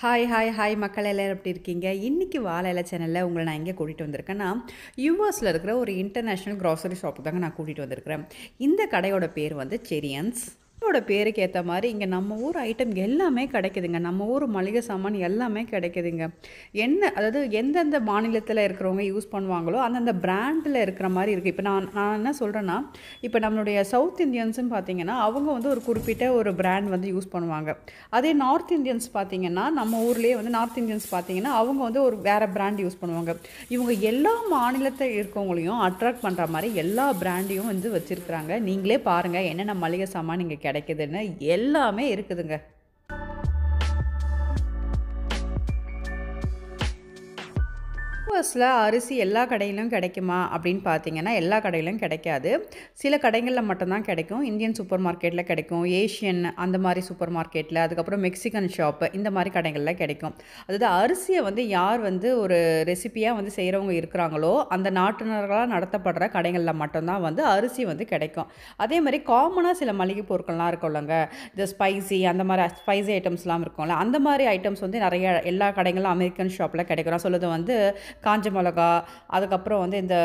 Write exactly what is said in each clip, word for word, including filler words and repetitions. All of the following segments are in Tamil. Hi, hi, hi, மக்களெல்லாம் எல்லாரும் எப்படி இருக்கீங்க? இன்னைக்கு வாழையில சேனல்ல உங்களை நான் எங்க கூட்டிட்டு வந்திருக்கேன்னா யுஎஸ்ல இருக்கிற ஒரு இன்டர்நேஷனல் grocery shop தாங்க நான் கூட்டிட்டு வந்திருக்கேன். இந்த கடையோட பேர் வந்து செரியன்ஸ். இதோட பேருக்கு ஏத்த மாதிரி இங்க நம்ம ஊர் ஐட்டம் எல்லாமே கிடைக்குதுங்க. நம்ம ஊர் மளிகை சாமான் எல்லாமே கிடைக்குதுங்க. என்ன அதாவது எந்தெந்த மாநிலத்துல இருக்குறவங்க யூஸ் பண்ணுவாங்களோ அந்தந்த பிராண்ட்ல இருக்கிற மாதிரி இருக்கு. இப்போ நான் நான் என்ன சொல்றேன்னா இப்போ நம்மளுடைய சவுத் இந்தியன்ஸும் பாத்தீங்கன்னா அவங்க வந்து ஒரு குறிப்பிட்ட ஒரு பிராண்ட் வந்து யூஸ் பண்ணுவாங்க. அதே நார்த் இந்தியன்ஸ் பாத்தீங்கன்னா நம்ம ஊர்லயே வந்து நார்த் இந்தியன்ஸ் பாத்தீங்கன்னா அவங்க வந்து ஒரு வேற பிராண்ட் யூஸ் பண்ணுவாங்க. இவங்க எல்லா மாநிலத்துல இருக்கவங்களையும் அட்ராக்ட் பண்ற மாதிரி எல்லா பிராண்டையும் வந்து வச்சிருக்காங்க. நீங்களே பாருங்க என்னென்ன மளிகை சாமான் இங்க கிடைக்குதுன்னு எல்லாமே இருக்குதுங்க. யூஎஸ்ல அரிசி எல்லா கடையிலும் கிடைக்குமா அப்படின்னு பார்த்தீங்கன்னா எல்லா கடையிலும் கிடைக்காது. சில கடைகளில் மட்டும்தான் கிடைக்கும். இந்தியன் சூப்பர் மார்க்கெட்டில் கிடைக்கும், ஏஷியன் அந்த மாதிரி சூப்பர் மார்க்கெட்டில், அதுக்கப்புறம் மெக்சிகன் ஷாப்பு இந்த மாதிரி கடைகளில் கிடைக்கும். அதாவது அரிசியை வந்து யார் வந்து ஒரு ரெசிபியாக வந்து செய்கிறவங்க இருக்கிறாங்களோ அந்த நாட்டினர்களாக நடத்தப்படுற கடைகளில் மட்டும்தான் வந்து அரிசி வந்து கிடைக்கும். அதே மாதிரி காமனாக சில மளிகை பொருட்கள்லாம் இருக்கும்லங்க, இந்த ஸ்பைசி அந்த மாதிரி ஸ்பைசி ஐட்டம்ஸ்லாம் இருக்கும்ல, அந்த மாதிரி ஐட்டம்ஸ் வந்து நிறைய எல்லா கடைகளும் அமெரிக்கன் ஷாப்பில் கிடைக்கிறோம். சொல்லுது வந்து காஞ்ச மிளகா, அதுக்கப்புறம் வந்து இந்த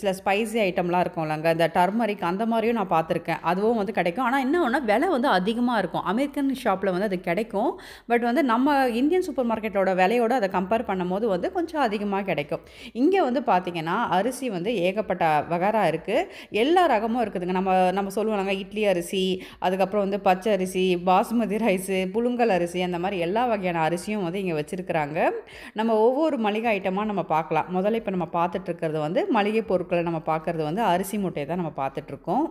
சில ஸ்பைசி ஐட்டம்லாம் இருக்கும்லங்க, இந்த டர்மரிக் அந்த மாதிரியும் நான் பார்த்துருக்கேன். அதுவும் வந்து கிடைக்கும். ஆனால் என்ன ஒன்றா விலை வந்து அதிகமாக இருக்கும். அமெரிக்கன் ஷாப்பில் வந்து அது கிடைக்கும். பட் வந்து நம்ம இந்தியன் சூப்பர் மார்க்கெட்டோட விலையோடு அதை கம்பேர் பண்ணும் போது வந்து கொஞ்சம் அதிகமாக கிடைக்கும். இங்கே வந்து பார்த்திங்கன்னா அரிசி வந்து ஏகப்பட்ட வகையாக இருக்குது. எல்லா ரகமும் இருக்குதுங்க. நம்ம நம்ம சொல்லுவோம்லங்க இட்லி அரிசி, அதுக்கப்புறம் வந்து பச்சை அரிசி, பாசுமதி ரைஸு, புழுங்கல் அரிசி, அந்த மாதிரி எல்லா வகையான அரிசியும் வந்து இங்கே வச்சுருக்கிறாங்க. நம்ம ஒவ்வொரு மளிகை ஐட்டமாக நம்ம பார்க்கலாம். முதல்ல இப்போ நம்ம பார்த்துட்டு இருக்கிறது வந்து மளிகை பொருட்களை நம்ம பார்க்கறது வந்து அரிசி மூட்டையை தான் நம்ம பார்த்துட்டு இருக்கோம்.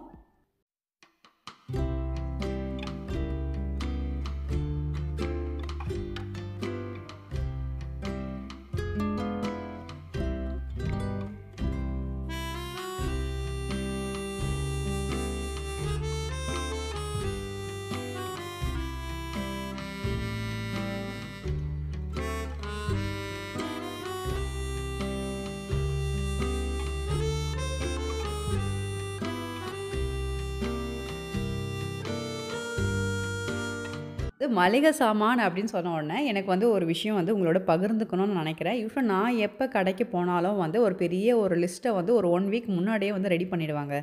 மளிகை சாமான் அப்படின்னு சொன்ன உடனே எனக்கு வந்து ஒரு விஷயம் வந்து உங்களோட பகிர்ந்துக்கணும்னு நினைக்கிறேன். இப்போ நான் எப்போ கடைக்கு போனாலும் வந்து ஒரு பெரிய ஒரு லிஸ்ட்டை வந்து ஒரு ஒன் வீக் முன்னாடியே வந்து ரெடி பண்ணிடுவாங்க.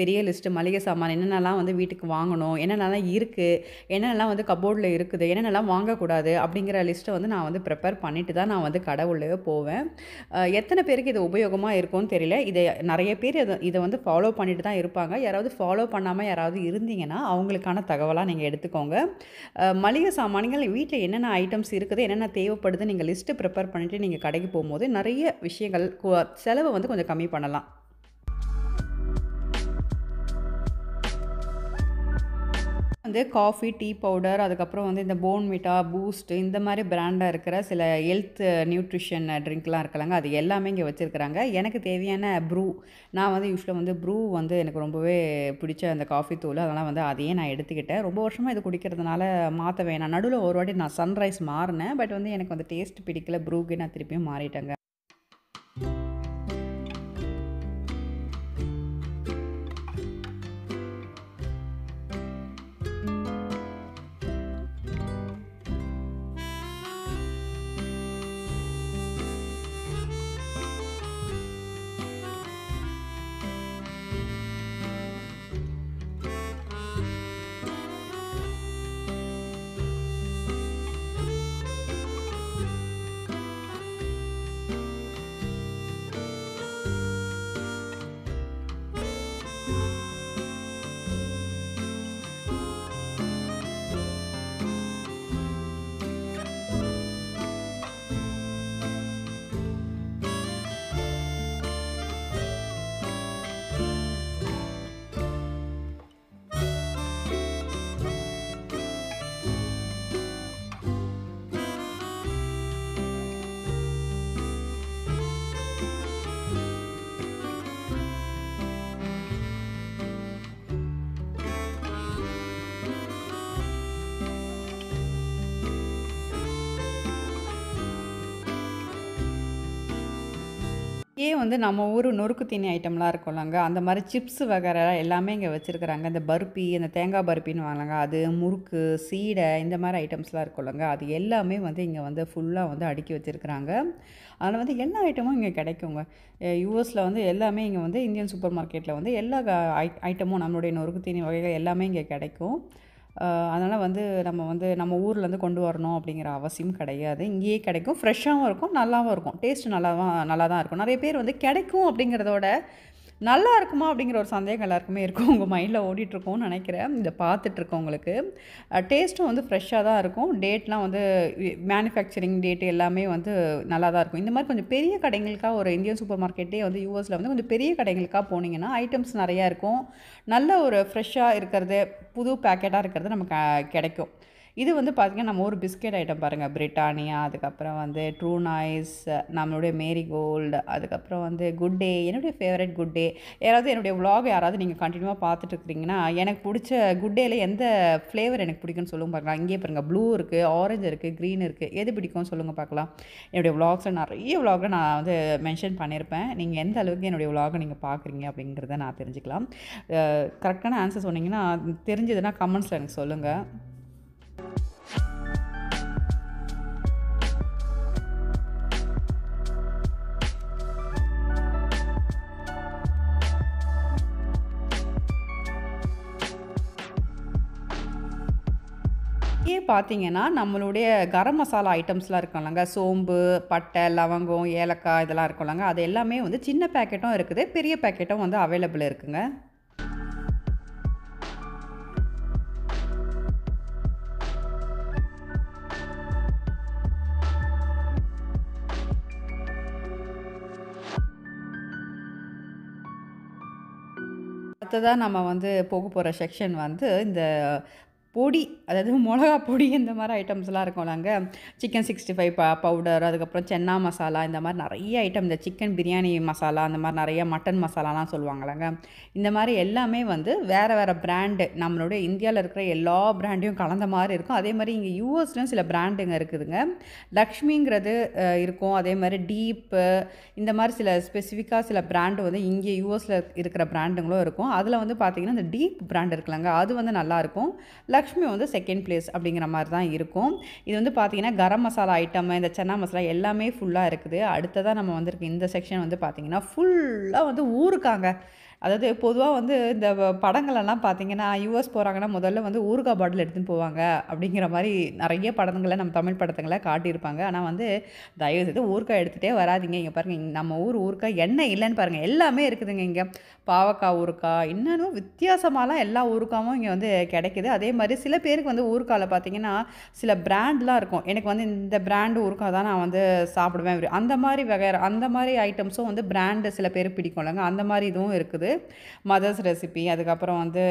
பெரிய லிஸ்ட்டு மளிகை சாமான் என்னென்னலாம் வந்து வீட்டுக்கு வாங்கணும், என்னென்னலாம் இருக்குது, என்னென்னலாம் வந்து கபோர்டில் இருக்குது, என்னென்னலாம் வாங்கக்கூடாது அப்படிங்கிற லிஸ்ட்டை வந்து நான் வந்து ப்ரிப்பேர் பண்ணிட்டு தான் நான் வந்து கடவுளவே போவேன். எத்தனை பேருக்கு இது உபயோகமாக இருக்கும்னு தெரியல. இதை நிறைய பேர் இதை இதை வந்து ஃபாலோ பண்ணிட்டு தான் இருப்பாங்க. யாராவது ஃபாலோ பண்ணாமல் யாராவது இருந்தீங்கன்னா அவங்களுக்கான தகவலாக நீங்கள் எடுத்துக்கோங்க. மளிகை சாமான்கள் வீட்டில் என்னென்ன ஐட்டம்ஸ் இருக்குது, என்னென்ன தேவைப்படுது, நீங்கள் லிஸ்ட்டு ப்ரிப்பேர் பண்ணிவிட்டு நீங்கள் கடைக்கு போகும்போது நிறைய விஷயங்கள் செலவை வந்து கொஞ்சம் கம்மி பண்ணலாம். வந்து காஃபி, டீ பவுடர், அதுக்கப்புறம் வந்து இந்த போன்விட்டா, பூஸ்ட்டு இந்த மாதிரி பிராண்டாக இருக்கிற சில ஹெல்த் நியூட்ரிஷன் ட்ரிங்க்லாம் இருக்கலாங்க, அது எல்லாமே இங்கே வச்சுருக்கிறாங்க. எனக்கு தேவையான ப்ரூ, நான் வந்து யூஸ்வலாக வந்து ப்ரூ வந்து எனக்கு ரொம்பவே பிடிச்ச அந்த காஃபி தூள், அதெல்லாம் வந்து அதையே நான் எடுத்துக்கிட்டேன். ரொம்ப வருஷமாக இது குடிக்கிறதுனால மாற்ற வேணாம். நடுவில் ஒரு வாட்டி நான் சன்ரைஸ் மாறினேன். பட் வந்து எனக்கு வந்து டேஸ்ட் பிடிக்கல, ப்ரூக்கு நான் திருப்பியும் மாறிட்டேங்க. ஏன் வந்து நம்ம ஊர் நொறுக்கு தீனி ஐட்டம்லாம் இருக்கோம்லாங்க, அந்த மாதிரி சிப்ஸ் வகை எல்லாமே இங்கே வச்சுருக்குறாங்க. இந்த பருப்பி, இந்த தேங்காய் பருப்பின்னு வாங்கலாங்க, அது முறுக்கு, சீடை, இந்த மாதிரி ஐட்டம்ஸ்லாம் இருக்கோம்லங்க, அது எல்லாமே வந்து இங்கே வந்து ஃபுல்லாக வந்து அடுக்கி வச்சுருக்குறாங்க. அதனால் வந்து எல்லா ஐட்டமும் இங்கே கிடைக்குங்க. யூஎஸில் வந்து எல்லாமே இங்கே வந்து இந்தியன் சூப்பர் மார்க்கெட்டில் வந்து எல்லா ஐட்டமும் நம்மளுடைய நொறுக்கு தீனி வகைகள் எல்லாமே இங்கே கிடைக்கும். அதனால் வந்து நம்ம வந்து நம்ம ஊர்லேருந்து கொண்டு வரணும் அப்படிங்கிற அவசியம் கிடையாது. இங்கேயே கிடைக்கும், ஃப்ரெஷ்ஷாகவும் இருக்கும், நல்லாவும் இருக்கும், டேஸ்ட்டு நல்லாவும் நல்லா தான் இருக்கும். நிறைய பேர் வந்து கிடைக்கும் அப்படிங்கிறதோட நல்லா இருக்குமா அப்படிங்கிற ஒரு சந்தேகம் எல்லாருக்குமே இருக்கும், உங்கள் மைண்டில் ஓடிட்டுருக்கோன்னு நினைக்கிறேன். இதை பார்த்துட்ருக்கோம் உங்களுக்கு. டேஸ்ட்டும் வந்து ஃப்ரெஷ்ஷாக தான் இருக்கும், டேட்லாம் வந்து மேனுஃபேக்சரிங் டேட் எல்லாமே வந்து நல்லா தான் இருக்கும். இந்த மாதிரி கொஞ்சம் பெரிய கடைகளுக்காக, ஒரு இந்தியன் சூப்பர் மார்க்கெட்டே வந்து யூஎஸில் வந்து கொஞ்சம் பெரிய கடைகளுக்காக போனீங்கன்னா ஐட்டம்ஸ் நிறையா இருக்கும், நல்ல ஒரு ஃப்ரெஷ்ஷாக இருக்கிறது, புது பேக்கெட்டாக இருக்கிறது நமக்கு கிடைக்கும். இது வந்து பார்த்திங்கன்னா நம்ம ஒரு பிஸ்கெட் ஐட்டம் பாருங்கள், பிரிட்டானியா, அதுக்கப்புறம் வந்து ட்ரூ நைஸ், நம்மளுடைய மேரிகோல்டு, அதுக்கப்புறம் வந்து குட் டே, என்னுடைய ஃபேவரட் குட் டே. யாராவது என்னுடைய விலாக் யாராவது நீங்கள் கண்டினியூவாக பார்த்துட்டு இருக்கிறீங்கன்னா, எனக்கு பிடிச்ச குட் டேயில் எந்த ஃப்ளேவர் எனக்கு பிடிக்கும்னு சொல்லுங்க பார்க்கலாம். இங்கே பாருங்கள், ப்ளூ இருக்குது, ஆரஞ்சு இருக்குது, க்ரீன் இருக்குது, எது பிடிக்கும்னு சொல்லுங்கள் பார்க்கலாம். என்னுடைய விலாக்ஸில் நிறைய விலாகை நான் வந்து மென்ஷன் பண்ணியிருப்பேன். நீங்கள் எந்த அளவுக்கு என்னுடைய விலாகை நீங்கள் பார்க்குறீங்க அப்படிங்கிறத நான் தெரிஞ்சுக்கலாம். கரெக்டான ஆன்சர் சொன்னீங்கன்னா, தெரிஞ்சதுன்னா கமெண்ட்ஸில் எனக்கு சொல்லுங்கள். பார்த்தீங்கன்னா நம்மளுடைய கரம் மசாலா ஐட்டம்ஸ்லாம் இருக்கோம்லங்க, சோம்பு, பட்டை, லவங்கம், ஏலக்காய், இதெல்லாம் இருக்கோம்லங்க, அது எல்லாமே வந்து சின்ன பேக்கெட்டும் இருக்குது, பெரிய பேக்கெட்டும் வந்து அவைலபிள் இருக்குங்க. அடுத்ததாக நம்ம வந்து போக போகிற செக்ஷன் வந்து இந்த பொடி, அதாவது மிளகா பொடி, இந்த மாதிரி ஐட்டம்ஸ்லாம் இருக்கோம்லாங்க. சிக்கன் சிக்ஸ்டி ஃபைவ் ப பவுடர், அதுக்கப்புறம் சென்னா மசாலா, இந்த மாதிரி நிறைய ஐட்டம், இந்த சிக்கன் பிரியாணி மசாலா, அந்த மாதிரி நிறைய மட்டன் மசாலாலாம் சொல்லுவாங்களாங்க. இந்த மாதிரி எல்லாமே வந்து வேறு வேறு பிராண்டு, நம்மளுடைய இந்தியாவில் இருக்கிற எல்லா பிராண்டையும் கலந்த மாதிரி இருக்கும். அதே மாதிரி இங்கே யூஎஸ்லேயும் சில பிராண்டுங்க இருக்குதுங்க, லக்ஷ்மிங்கிறது இருக்கும். அதே மாதிரி டீப்பு, இந்த மாதிரி சில ஸ்பெசிஃபிக்காக சில பிராண்டு வந்து இங்கே யூஎஸில் இருக்கிற பிராண்டுங்களும் இருக்கும். அதில் வந்து பார்த்திங்கன்னா இந்த டீப் பிராண்ட் இருக்குல்லங்க, அது வந்து நல்லாயிருக்கும். லக்ஷ் லக்ஷ்மி வந்து செகண்ட் பிளேஸ் அப்படிங்கிற மாதிரி தான் இருக்கும். இது வந்து பார்த்திங்கன்னா கரம் மசாலா ஐட்டம், இந்த சன்னா மசாலா எல்லாமே ஃபுல்லாக இருக்குது. அடுத்ததாக நம்ம வந்திருக்கு இந்த செக்ஷன் வந்து பார்த்திங்கன்னா ஃபுல்லாக வந்து ஊருக்காங்க. அதாவது பொதுவாக வந்து இந்த படங்களெல்லாம் பார்த்திங்கன்னா யூஎஸ் போகிறாங்கன்னா முதல்ல வந்து ஊறுகாய் பாட்டில் எடுத்துன்னு போவாங்க அப்படிங்கிற மாதிரி நிறைய படங்களை நம்ம தமிழ் படத்துங்களை காட்டியிருப்பாங்க. ஆனால் வந்து தயவுசெய்து ஊறுகாய் எடுத்துகிட்டே வராதிங்க. இங்கே பாருங்கள், நம்ம ஊர் ஊறுகாய் என்ன இல்லைன்னு பாருங்கள், எல்லாமே இருக்குதுங்க. இங்கே பாவக்காய் ஊறுகாய், இன்னும் வித்தியாசமாலாம் எல்லா ஊறுகாயும் இங்கே வந்து கிடைக்குது. அதே மாதிரி சில பேருக்கு வந்து ஊறுகாயில் பார்த்திங்கன்னா சில பிராண்ட்லாம் இருக்கும். எனக்கு வந்து இந்த பிராண்டு ஊறுகாய் தான் நான் வந்து சாப்பிடுவேன், அந்த மாதிரி வகை அந்த மாதிரி ஐட்டம்ஸும் வந்து பிராண்டு சில பேர் பிடிக்கும்லங்க, அந்த மாதிரி இதுவும் இருக்குது. மதர்ஸ் ரெசிபி, அதுக்கப்புறம் வந்து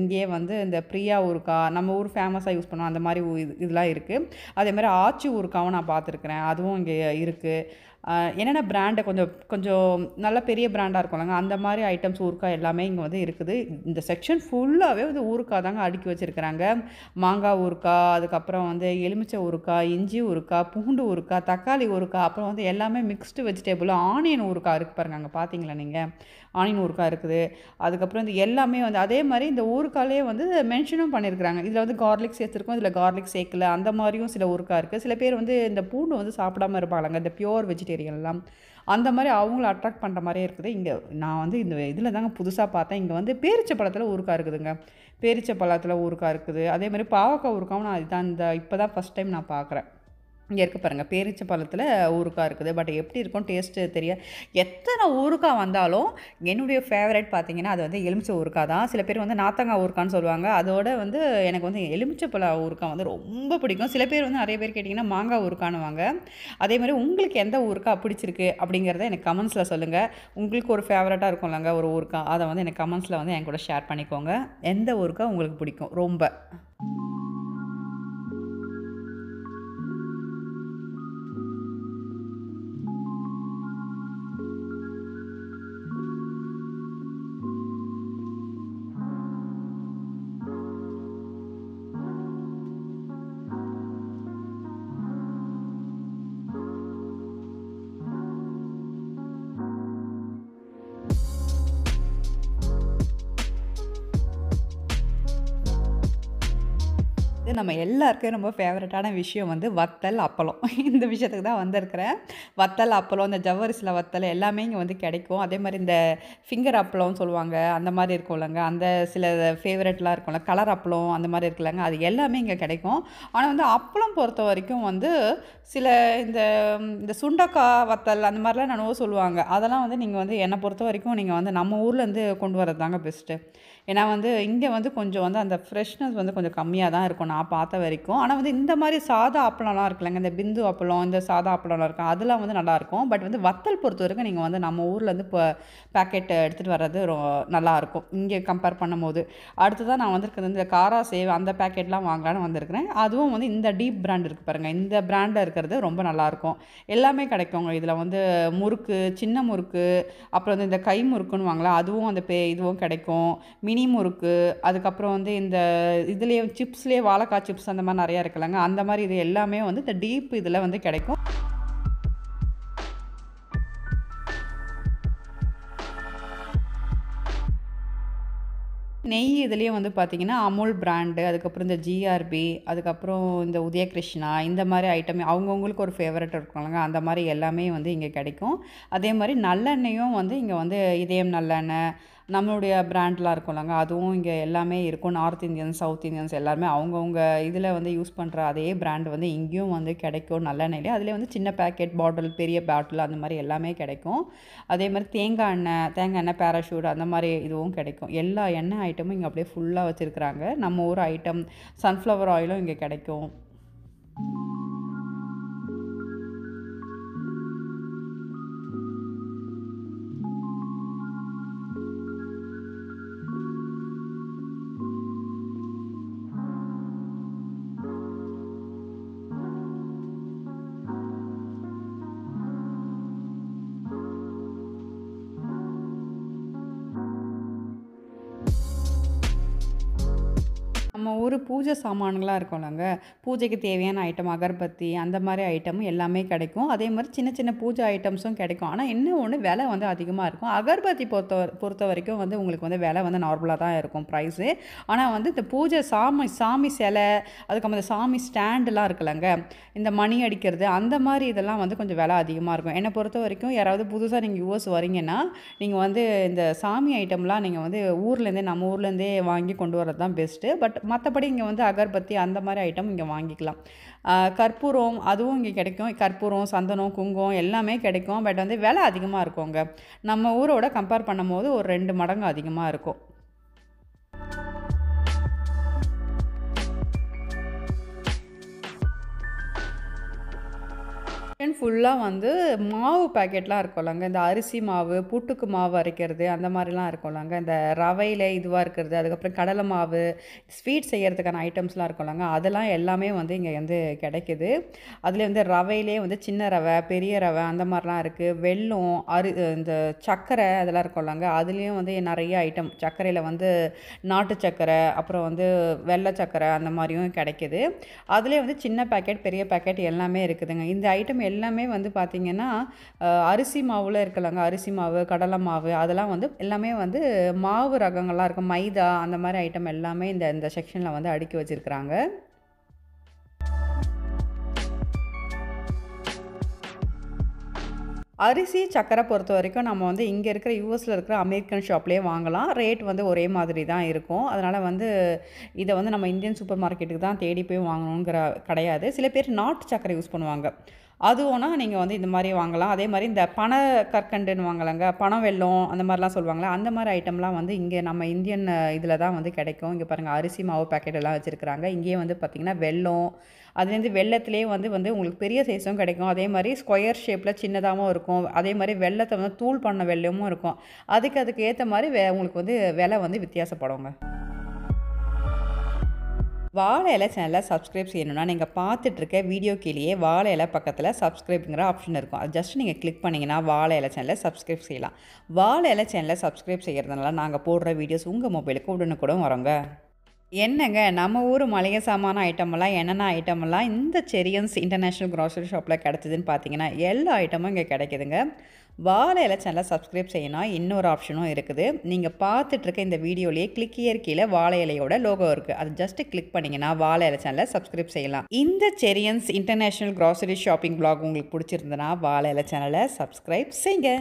இங்கேயே வந்து இந்த பிரியா ஊறுகாய், நம்ம ஊர் ஃபேமஸாக யூஸ் பண்ணுவோம், அந்த மாதிரி இதெல்லாம் இருக்குது. அதேமாதிரி ஆச்சி ஊறுகாவும் நான் பார்த்துருக்குறேன், அதுவும் இங்கே இருக்குது. என்னென்ன பிராண்டை கொஞ்சம் கொஞ்சம் நல்ல பெரிய பிராண்டாக இருக்கும்லங்க, அந்த மாதிரி ஐட்டம்ஸ் ஊறுகாய் எல்லாமே இங்கே வந்து இருக்குது. இந்த செக்ஷன் ஃபுல்லாகவே வந்து ஊறுகாய் தாங்க அடுக்கி வச்சுருக்கிறாங்க. மாங்காய் ஊறுகாய், அதுக்கப்புறம் வந்து எலுமிச்சை ஊறுகாய், இஞ்சி ஊறுகாய், பூண்டு ஊறுகாய், தக்காளி ஊறுகாய், அப்புறம் வந்து எல்லாமே மிக்ஸ்டு வெஜிடபிள், ஆனியன் ஊறுகாய் இருக்குது பாருங்க, அங்கே பார்த்தீங்களா நீங்கள், ஆனியன் ஊறுகாய் இருக்குது. அதுக்கப்புறம் இது எல்லாமே வந்து அதே மாதிரி இந்த ஊறுகாயிலே வந்து மென்ஷனும் பண்ணியிருக்கிறாங்க. இதில் வந்து கார்லிக் சேர்த்துருக்கோம், இதில் கார்லிக் சேர்க்கல, அந்த மாதிரியும் சில ஊறுகாய் இருக்குது. சில பேர் வந்து இந்த பூண்டு வந்து சாப்பிடாமல் இருப்பாங்களாங்க, இந்த பியூர் வெஜிடபிள் எல்லாம் அந்த மாதிரி அவங்கள அட்ராக்ட் பண்ணுற மாதிரியே இருக்குது. இங்கே நான் வந்து இந்த இதில் தாங்க புதுசாக பார்த்தேன், இங்கே வந்து பேரிச்சை பழத்தில் ஊறுகாய் இருக்குதுங்க, பேரிச்சை பழத்தில் ஊறுகாய் இருக்குது. அதே மாதிரி பாவக்காய் ஊறுகாயும் நான் இதுதான் இந்த இப்போ தான் ஃபஸ்ட் டைம் நான் பார்க்குறேன். இங்கே இருக்க பாருங்கள், பேரிச்சை பழத்தில் ஊறுகாய் இருக்குது, பட் எப்படி இருக்கும் டேஸ்ட்டு தெரியாது. எத்தனை ஊறுகாய் வந்தாலும் என்னுடைய ஃபேவரட் பார்த்திங்கன்னா அது வந்து எலுமிச்சை ஊறுகாய் தான். சில பேர் வந்து நாத்தங்காய் ஊறுகான்னு சொல்லுவாங்க, அதோட வந்து எனக்கு வந்து எலுமிச்சை பழ ஊறுகாய் வந்து ரொம்ப பிடிக்கும். சில பேர் வந்து நிறைய பேர் கேட்டிங்கன்னா மாங்காய் ஊறுகாய்னுவாங்க. அதே மாதிரி உங்களுக்கு எந்த ஊறுகாய் பிடிச்சிருக்கு அப்படிங்கிறத எனக்கு கமெண்ட்ஸில் சொல்லுங்கள். உங்களுக்கு ஒரு ஃபேவரட்டாக இருக்கும்லங்க ஒரு ஊறுகாய், அதை வந்து எனக்கு கமெண்ட்ஸில் வந்து என் கூட ஷேர் பண்ணிக்கோங்க, எந்த ஊறுகாய் உங்களுக்கு பிடிக்கும் ரொம்ப. நம்ம எல்லாருக்கும் ரொம்ப ஃபேவரட்டான விஷயம் வந்து வத்தல் அப்பளம். இந்த விஷயத்துக்கு தான் வந்திருக்கிறேன். வத்தல் அப்பளம், இந்த ஜவ்வரிசில் வத்தல் எல்லாமே இங்கே வந்து கிடைக்கும். அதே மாதிரி இந்த ஃபிங்கர் அப்பளம்னு சொல்லுவாங்க, அந்த மாதிரி இருக்கும்லங்க. அந்த சில ஃபேவரெட்லாம் இருக்கும்ல, கலர் அப்பளம் அந்த மாதிரி இருக்குல்லங்க, அது எல்லாமே இங்கே கிடைக்கும். ஆனால் வந்து அப்பளம் பொறுத்த வரைக்கும் வந்து சில இந்த இந்த சுண்டக்காய் வத்தல் அந்த மாதிரிலாம் என்னவோ சொல்லுவாங்க. அதெல்லாம் வந்து நீங்கள் வந்து என்னை பொறுத்த வரைக்கும் நீங்கள் வந்து நம்ம ஊர்லேருந்து கொண்டு வரது தாங்க பெஸ்ட்டு. ஏன்னா வந்து இங்கே வந்து கொஞ்சம் வந்து அந்த ஃப்ரெஷ்னஸ் வந்து கொஞ்சம் கம்மியாக தான் இருக்கும் நான் பார்த்த வரைக்கும். ஆனால் வந்து இந்த மாதிரி சாதா அப்பளம்லாம் இருக்குல்லங்க, இந்த பிந்து அப்பளம், இந்த சாதா அப்பளம்லாம் இருக்கும், அதெல்லாம் வந்து நல்லாயிருக்கும். பட் வந்து வத்தல் பொறுத்த வரைக்கும் நீங்கள் வந்து நம்ம ஊர்லேருந்து இப்போ பேக்கெட் எடுத்துகிட்டு வர்றது ரொ நல்லாயிருக்கும் இங்கே கம்பேர் பண்ணும் போது. அடுத்ததான் நான் வந்திருக்கிறது இந்த காரா சேவ், அந்த பேக்கெட்லாம் வாங்கலான்னு வந்திருக்கிறேன். அதுவும் வந்து இந்த டீப் பிராண்ட் இருக்குது பாருங்கள், இந்த பிராண்டில் இருக்கிறது ரொம்ப நல்லாயிருக்கும். எல்லாமே கிடைக்குங்க இதில் வந்து, முறுக்கு, சின்ன முறுக்கு, அப்புறம் வந்து இந்த கை முறுக்குன்னு வாங்கலாம், அதுவும் அந்த பே இதுவும் கிடைக்கும். மினி முறுக்கு, அதுக்கப்புறம் வந்து இந்த இதுலேயே சிப்ஸ்லேயே வாழைக்காய் சிப்ஸ் அந்த மாதிரி நிறையா இருக்கலாங்க. அந்த மாதிரி இது எல்லாமே வந்து இந்த டீப் இதில் வந்து கிடைக்கும். நெய் இதுலேயே வந்து பார்த்திங்கன்னா அமுல் பிராண்டு, அதுக்கப்புறம் இந்த ஜிஆர்பி, அதுக்கப்புறம் இந்த உதய கிருஷ்ணா, இந்த மாதிரி ஐட்டம் அவங்கவுங்களுக்கு ஒரு ஃபேவரட் இருக்கும்லங்க. அந்த மாதிரி எல்லாமே வந்து இங்கே கிடைக்கும். அதே மாதிரி நல்லெண்ணெயும் வந்து இங்கே வந்து இதயம் நல்லெண்ணெய் நம்மளுடைய பிராண்ட்லாம் இருக்கும்லங்க, அதுவும் இங்கே எல்லாமே இருக்கும். நார்த் இந்தியன்ஸ், சவுத் இந்தியன்ஸ் எல்லாருமே அவங்கவுங்க இதில் வந்து யூஸ் பண்ணுற அதே பிராண்ட் வந்து இங்கேயும் வந்து கிடைக்கும் நல்லெண்ணெயிலே. அதில் வந்து சின்ன பேக்கெட், பாட்டில், பெரிய பாட்டில் அந்த மாதிரி எல்லாமே கிடைக்கும். அதே மாதிரி தேங்காய் எண்ணெய், தேங்காய் எண்ணெய் பேராஷூட் அந்த மாதிரி இதுவும் கிடைக்கும். எல்லா எண்ணெய் ஐட்டமும் இங்கே அப்படியே ஃபுல்லாக வச்சுருக்கிறாங்க நம்ம ஊர் ஐட்டம். சன்ஃப்ளவர் ஆயிலும் இங்கே கிடைக்கும். நம்ம ஊர் பூஜை சாமான்களாக இருக்கோம்லங்க, பூஜைக்கு தேவையான ஐட்டம், அகர்பத்தி அந்த மாதிரி ஐட்டமும் எல்லாமே கிடைக்கும். அதே மாதிரி சின்ன சின்ன பூஜை ஐட்டம்ஸும் கிடைக்கும். ஆனால் என்ன ஒன்று விலை வந்து அதிகமாக இருக்கும். அகர்பத்தி பொறுத்த பொறுத்த வரைக்கும் வந்து உங்களுக்கு வந்து விலை வந்து நார்மலாக தான் இருக்கும் ப்ரைஸு. ஆனால் வந்து இந்த பூஜை சாமி சாமி சிலை, அதுக்கப்புறம் இந்த சாமி ஸ்டாண்டெலாம் இருக்குல்லங்க, இந்த மணி அடிக்கிறது அந்த மாதிரி இதெல்லாம் வந்து கொஞ்சம் விலை அதிகமாக இருக்கும். என்னை பொறுத்த வரைக்கும் யாராவது புதுசாக நீங்கள் யூஎஸ் வரீங்கன்னா நீங்கள் வந்து இந்த சாமி ஐட்டம்லாம் நீங்கள் வந்து ஊர்லேருந்தே நம்ம ஊர்லேருந்தே வாங்கி கொண்டு வரது தான் பெஸ்ட்டு. பட் மற்றபடி இங்கே வந்து அகர்பத்தி அந்த மாதிரி ஐட்டம் இங்கே வாங்கிக்கலாம். கற்பூரம் அதுவும் இங்கே கிடைக்கும். கற்பூரம், சந்தனம், குங்குமம் எல்லாமே கிடைக்கும். பட் வந்து விலை அதிகமாக இருக்குங்க. நம்ம ஊரோட கம்பேர் பண்ணும் போது ஒரு ரெண்டு மடங்கு அதிகமாக இருக்கும். ஃபுல்லாக வந்து மாவு பேக்கெட்லாம் இருக்கும்லங்க, இந்த அரிசி மாவு, புட்டுக்கு மாவு அரைக்கிறது அந்த மாதிரிலாம் இருக்கும்லங்க, இந்த ரவையில் இதுவாக இருக்கிறது, அதுக்கப்புறம் கடலை மாவு, ஸ்வீட் செய்கிறதுக்கான ஐட்டம்ஸ்லாம் இருக்கும்லங்க, அதெல்லாம் எல்லாமே வந்து இங்கே வந்து கிடைக்கிது. அதில் வந்து ரவையிலே வந்து சின்ன ரவை, பெரிய ரவை அந்த மாதிரிலாம் இருக்குது. வெல்லம், அரி இந்த சர்க்கரை அதெல்லாம் இருக்கும்லங்க, அதுலேயும் வந்து நிறைய ஐட்டம். சர்க்கரையில் வந்து நாட்டு சர்க்கரை, அப்புறம் வந்து வெள்ளை சர்க்கரை அந்த மாதிரியும் கிடைக்கிது. அதுலேயே வந்து சின்ன பேக்கெட், பெரிய பேக்கெட் எல்லாமே இருக்குதுங்க. இந்த ஐட்டம் எல்லாமே வந்து பார்த்திங்கன்னா அரிசி மாவில் இருக்கலாங்க, அரிசி மாவு, கடலை மாவு அதெல்லாம் வந்து எல்லாமே வந்து மாவு ரகங்கள்லாம் இருக்கும். மைதா அந்த மாதிரி ஐட்டம் எல்லாமே இந்த இந்த செக்ஷனில் வந்து அடுக்கி வச்சுருக்கிறாங்க. அரிசி சக்கரை பொறுத்த வரைக்கும் நம்ம வந்து இங்கே இருக்கிற யூஎஸில் இருக்கிற அமெரிக்கன் ஷாப்லேயே வாங்கலாம். ரேட் வந்து ஒரே மாதிரி தான் இருக்கும். அதனால் வந்து இதை வந்து நம்ம இந்தியன் சூப்பர் மார்க்கெட்டுக்கு தான் தேடி போய் வாங்கணுங்கிற கிடையாது. சில பேர் நாட்டு சக்கரை யூஸ் பண்ணுவாங்க, அதுவோனா நீங்கள் வந்து இந்த மாதிரி வாங்கலாம். அதே மாதிரி இந்த பனை கற்கண்டுன்னு வாங்கலாங்க, பனை வெல்லம் அந்த மாதிரிலாம் சொல்லுவாங்களா, அந்த மாதிரி ஐட்டம்லாம் வந்து இங்கே நம்ம இந்தியன் இதில் தான் வந்து கிடைக்கும். இங்கே பாருங்கள் அரிசி மாவு பேக்கெட் எல்லாம் வச்சுருக்கிறாங்க. இங்கேயே வந்து பார்த்திங்கன்னா வெல்லம், அதுலேருந்து வெள்ளத்துலேயே வந்து வந்து உங்களுக்கு பெரிய சைஸும் கிடைக்கும். அதே மாதிரி ஸ்கொயர் ஷேப்பில் சின்னதாகவும் இருக்கும். அதே மாதிரி வெள்ளத்தை வந்து தூள் பண்ண வெள்ளமும் இருக்கும். அதுக்கு அதுக்கு ஏற்ற மாதிரி வே உங்களுக்கு வந்து விலை வந்து வித்தியாசப்படுங்க. வாழை இலை சேனலை சப்ஸ்கிரைப் செய்யணும்னா நீங்கள் பார்த்துட்ருக்க வீடியோ கீழே வாழை இலை பக்கத்தில் சப்ஸ்கிரைப்ங்கிற ஆப்ஷன் இருக்கும். அது ஜஸ்ட் நீங்கள் கிளிக் பண்ணிங்கன்னா வாழை இலை சேனலை சப்ஸ்கிரைப் செய்யலாம். வாழை இலை சேனலை சப்ஸ்கிரைப் செய்கிறதுனால நாங்கள் போடுற வீடியோஸ் உங்கள் மொபைலுக்கு உடனுக்கூட வரோங்க. என்னங்க நம்ம ஊர் மளிகை சாமான ஐட்டமெல்லாம் என்னென்ன ஐட்டமெல்லாம் இந்த செரியன்ஸ் இன்டர்நேஷ்னல் க்ராசரி ஷாப்பில் கிடச்சிதுன்னு பார்த்தீங்கன்னா எல்லா ஐட்டமும் இங்கே கிடைக்குதுங்க. வாழையில சேனலை சப்ஸ்கிரைப் செய்யணும். இன்னொரு ஆப்ஷனும் இருக்குது. நீங்கள் பார்த்துட்ருக்க இந்த வீடியோலேயே கிளிக் கீழே வாழை இலையோட லோகோ இருக்குது. அது ஜஸ்ட்டு கிளிக் பண்ணிங்கன்னா வாழை இலை சேனலை சப்ஸ்கிரைப் செய்யலாம். இந்த Cherian's international grocery shopping black உங்களுக்கு பிடிச்சிருந்ததுன்னா வாழை இலை சேனலை சப்ஸ்கிரைப் செய்யுங்க.